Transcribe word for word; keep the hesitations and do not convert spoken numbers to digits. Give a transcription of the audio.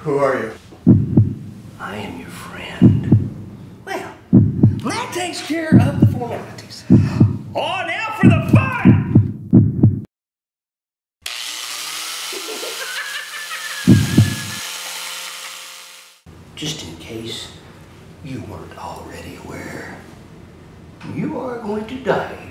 Who are you? I am your friend. Well, that takes care of the formalities. Oh, now for the fun! Just in case you weren't already aware, you are going to die.